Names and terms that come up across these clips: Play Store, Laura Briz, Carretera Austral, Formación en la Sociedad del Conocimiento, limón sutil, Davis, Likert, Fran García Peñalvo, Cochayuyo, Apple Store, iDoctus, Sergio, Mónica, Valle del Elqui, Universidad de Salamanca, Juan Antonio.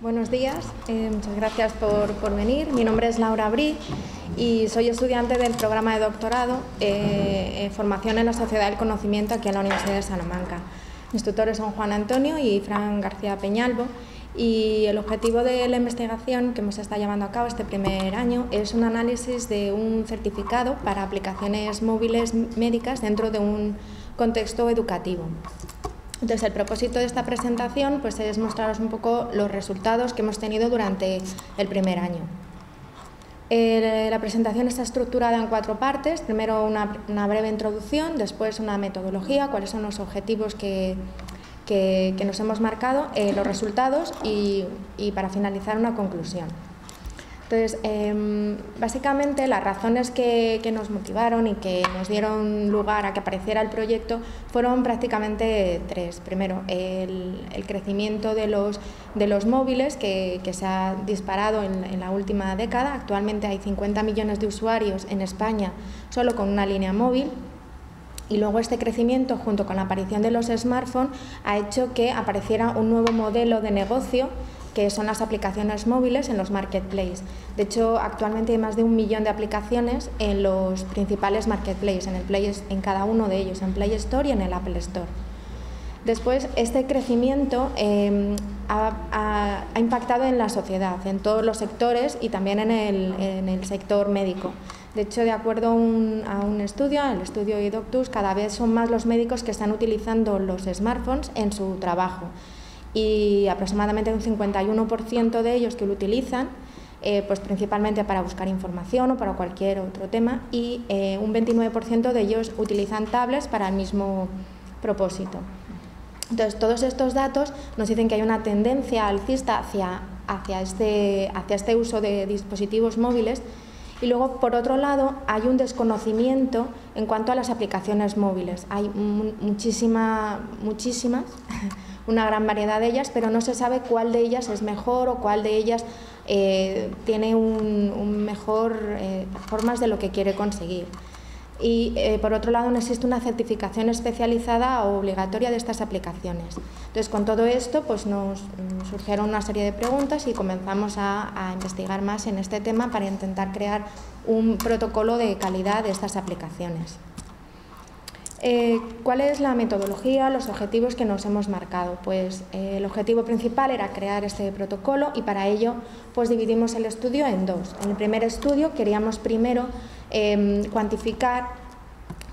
Buenos días, muchas gracias por venir. Mi nombre es Laura Briz y soy estudiante del programa de doctorado Formación en la Sociedad del Conocimiento aquí en la Universidad de Salamanca. Mis tutores son Juan Antonio y Fran García Peñalvo, y el objetivo de la investigación que hemos estado llevando a cabo este primer año es un análisis de un certificado para aplicaciones móviles médicas dentro de un contexto educativo. Entonces, el propósito de esta presentación pues, es mostraros un poco los resultados que hemos tenido durante el primer año. La presentación está estructurada en cuatro partes. Primero, una breve introducción, después una metodología, cuáles son los objetivos que nos hemos marcado, los resultados y para finalizar una conclusión. Entonces, básicamente las razones que nos motivaron y que nos dieron lugar a que apareciera el proyecto fueron prácticamente tres. Primero, el crecimiento de los móviles que se ha disparado en la última década. Actualmente hay 50 millones de usuarios en España solo con una línea móvil. Y luego este crecimiento, junto con la aparición de los smartphones, ha hecho que apareciera un nuevo modelo de negocio, que son las aplicaciones móviles en los marketplaces. De hecho, actualmente hay más de 1 millón de aplicaciones en los principales marketplaces, en cada uno de ellos, en Play Store y en el Apple Store. Después, este crecimiento ha impactado en la sociedad, en todos los sectores y también en el sector médico. De hecho, de acuerdo a un estudio, el estudio iDoctus, cada vez son más los médicos que están utilizando los smartphones en su trabajo. Y aproximadamente un 51% de ellos que lo utilizan, pues principalmente para buscar información o para cualquier otro tema, y un 29% de ellos utilizan tablets para el mismo propósito. Entonces, todos estos datos nos dicen que hay una tendencia alcista hacia este uso de dispositivos móviles. Y luego, por otro lado, hay un desconocimiento en cuanto a las aplicaciones móviles. Hay muchísimas, una gran variedad de ellas, pero no se sabe cuál de ellas es mejor o cuál de ellas tiene un mejor formas de lo que quiere conseguir. Y, por otro lado, no existe una certificación especializada o obligatoria de estas aplicaciones. Entonces, con todo esto, pues nos surgieron una serie de preguntas y comenzamos a investigar más en este tema para intentar crear un protocolo de calidad de estas aplicaciones. ¿Cuál es la metodología, los objetivos que nos hemos marcado? Pues el objetivo principal era crear este protocolo y para ello pues, dividimos el estudio en dos. En el primer estudio queríamos primero cuantificar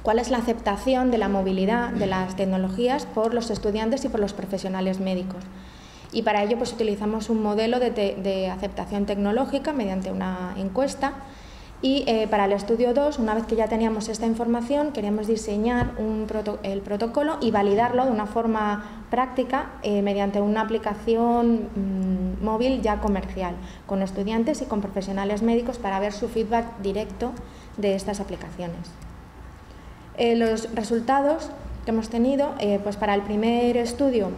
cuál es la aceptación de la movilidad de las tecnologías por los estudiantes y por los profesionales médicos. Y para ello pues, utilizamos un modelo de aceptación tecnológica mediante una encuesta. Y para el estudio 2, una vez que ya teníamos esta información, queríamos diseñar el protocolo y validarlo de una forma práctica mediante una aplicación móvil ya comercial, con estudiantes y con profesionales médicos para ver su feedback directo de estas aplicaciones. Los resultados que hemos tenido, pues para el primer estudio,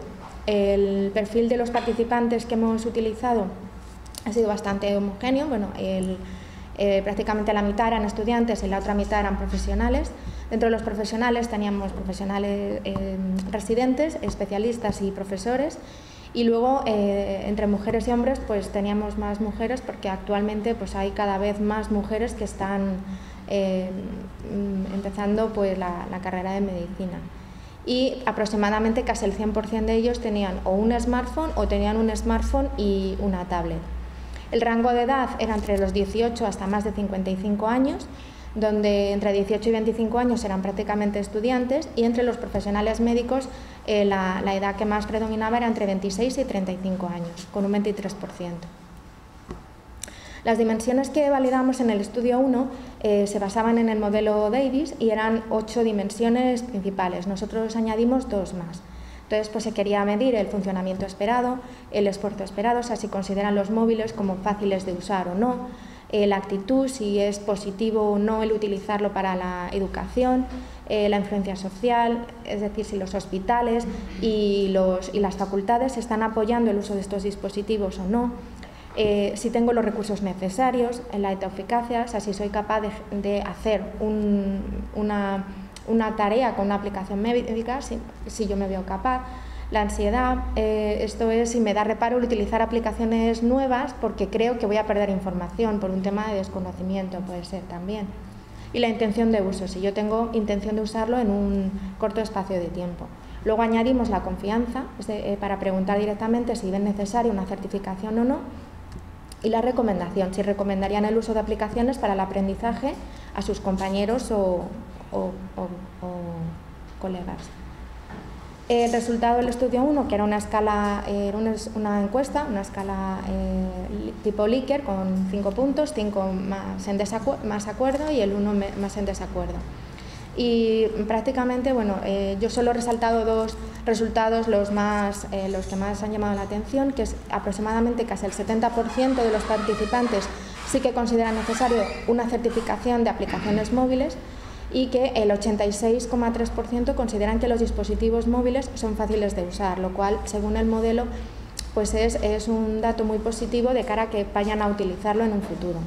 el perfil de los participantes que hemos utilizado ha sido bastante homogéneo. Bueno, prácticamente la mitad eran estudiantes y la otra mitad eran profesionales. Dentro de los profesionales teníamos profesionales residentes, especialistas y profesores. Y luego, entre mujeres y hombres, pues teníamos más mujeres porque actualmente pues, hay cada vez más mujeres que están empezando pues, la carrera de medicina. Y aproximadamente casi el 100% de ellos tenían o un smartphone o tenían un smartphone y una tablet. El rango de edad era entre los 18 hasta más de 55 años, donde entre 18 y 25 años eran prácticamente estudiantes y entre los profesionales médicos la edad que más predominaba era entre 26 y 35 años, con un 23%. Las dimensiones que validamos en el estudio 1 se basaban en el modelo Davis y eran 8 dimensiones principales. Nosotros añadimos 2 más. Entonces, pues se quería medir el funcionamiento esperado, el esfuerzo esperado, o sea, si consideran los móviles como fáciles de usar o no, la actitud, si es positivo o no el utilizarlo para la educación, la influencia social, es decir, si los hospitales y las facultades están apoyando el uso de estos dispositivos o no, si tengo los recursos necesarios, la autoeficacia, o sea, si soy capaz de hacer una tarea con una aplicación médica, si yo me veo capaz, La ansiedad, esto es si me da reparo el utilizar aplicaciones nuevas porque creo que voy a perder información por un tema de desconocimiento, puede ser también. Y la intención de uso, si yo tengo intención de usarlo en un corto espacio de tiempo. Luego añadimos la confianza para preguntar directamente si ven necesaria una certificación o no. Y la recomendación, si recomendarían el uso de aplicaciones para el aprendizaje a sus compañeros o colegas. El resultado del estudio 1, que era una escala, una encuesta, una escala tipo Likert con 5 puntos, 5 más acuerdo y el 1 más en desacuerdo. Y prácticamente, bueno, yo solo he resaltado dos resultados, los que más han llamado la atención, que es aproximadamente casi el 70% de los participantes sí que consideran necesario una certificación de aplicaciones móviles, y que el 86,3% consideran que los dispositivos móviles son fáciles de usar, lo cual, según el modelo, pues es un dato muy positivo de cara a que vayan a utilizarlo en un futuro.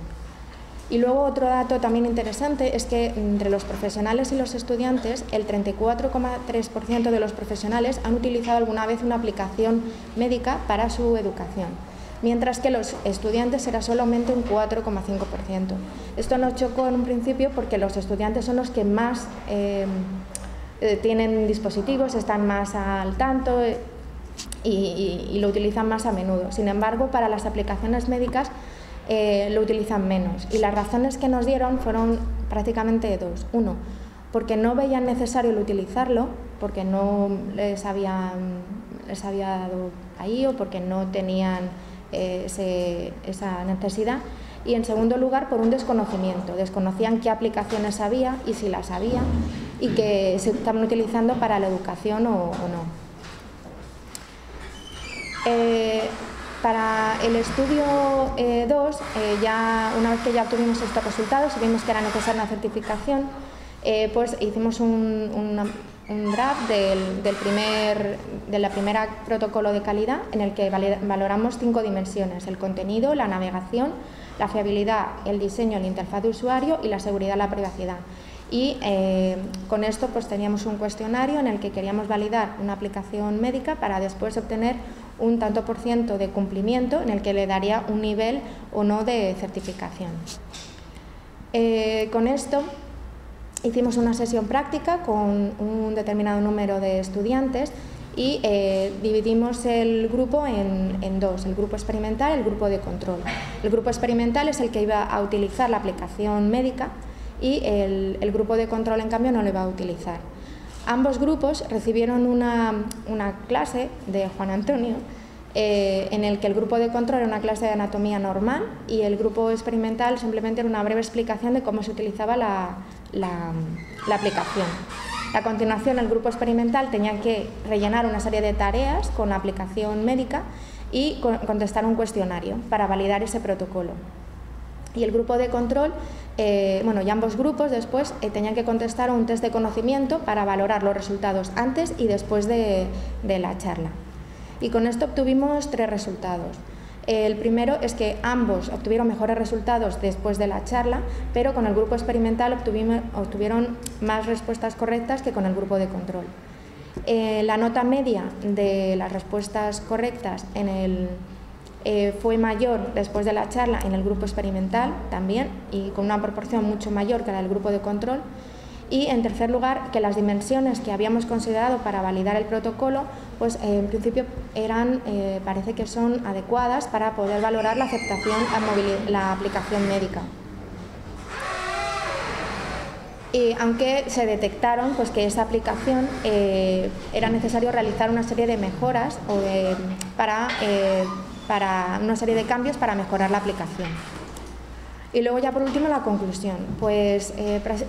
Y luego otro dato también interesante es que entre los profesionales y los estudiantes, el 34,3% de los profesionales han utilizado alguna vez una aplicación médica para su educación, mientras que los estudiantes será solamente un 4,5%. Esto nos chocó en un principio porque los estudiantes son los que más tienen dispositivos, están más al tanto y lo utilizan más a menudo. Sin embargo, para las aplicaciones médicas lo utilizan menos. Y las razones que nos dieron fueron prácticamente dos. Uno, porque no veían necesario el utilizarlo, porque no les había dado ahí o porque no tenían esa necesidad, y en segundo lugar por un desconocimiento, desconocían qué aplicaciones había y si las había y que se estaban utilizando para la educación o no. Para el estudio 2, ya una vez que ya obtuvimos estos resultados y vimos que era necesaria una certificación, pues hicimos un draft de la primera protocolo de calidad en el que valoramos 5 dimensiones: el contenido, la navegación, la fiabilidad, el diseño, la interfaz de usuario y la seguridad, la privacidad. Y con esto pues teníamos un cuestionario en el que queríamos validar una aplicación médica para después obtener un tanto por ciento de cumplimiento en el que le daría un nivel o no de certificación. Con esto hicimos una sesión práctica con un determinado número de estudiantes y dividimos el grupo en dos, el grupo experimental y el grupo de control. El grupo experimental es el que iba a utilizar la aplicación médica y el grupo de control, en cambio, no lo iba a utilizar. Ambos grupos recibieron una clase de Juan Antonio en el que el grupo de control era una clase de anatomía normal y el grupo experimental simplemente era una breve explicación de cómo se utilizaba la aplicación. A continuación, el grupo experimental tenía que rellenar una serie de tareas con la aplicación médica y contestar un cuestionario para validar ese protocolo. Y el grupo de control, bueno, y ambos grupos después tenían que contestar un test de conocimiento para valorar los resultados antes y después de la charla. Y con esto obtuvimos 3 resultados. El primero es que ambos obtuvieron mejores resultados después de la charla, pero con el grupo experimental obtuvieron más respuestas correctas que con el grupo de control. La nota media de las respuestas correctas fue mayor después de la charla en el grupo experimental también, y con una proporción mucho mayor que la del grupo de control. Y en tercer lugar, que las dimensiones que habíamos considerado para validar el protocolo, pues en principio eran, parece que son adecuadas para poder valorar la aceptación a la aplicación médica. Y aunque se detectaron pues, que esa aplicación era necesario realizar una serie de mejoras o para una serie de cambios para mejorar la aplicación. Y luego ya por último la conclusión, pues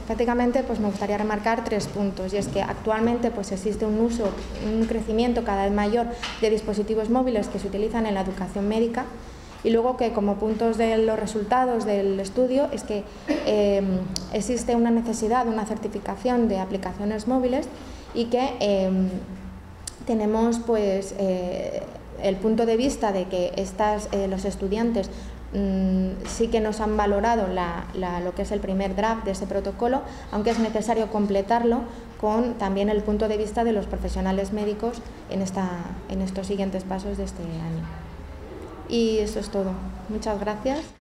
prácticamente pues me gustaría remarcar 3 puntos, y es que actualmente pues existe un uso, un crecimiento cada vez mayor de dispositivos móviles que se utilizan en la educación médica, y luego que como puntos de los resultados del estudio es que existe una necesidad de una certificación de aplicaciones móviles y que tenemos pues el punto de vista de que los estudiantes sí que nos han valorado lo que es el primer draft de ese protocolo, aunque es necesario completarlo con también el punto de vista de los profesionales médicos en estos siguientes pasos de este año. Y eso es todo. Muchas gracias.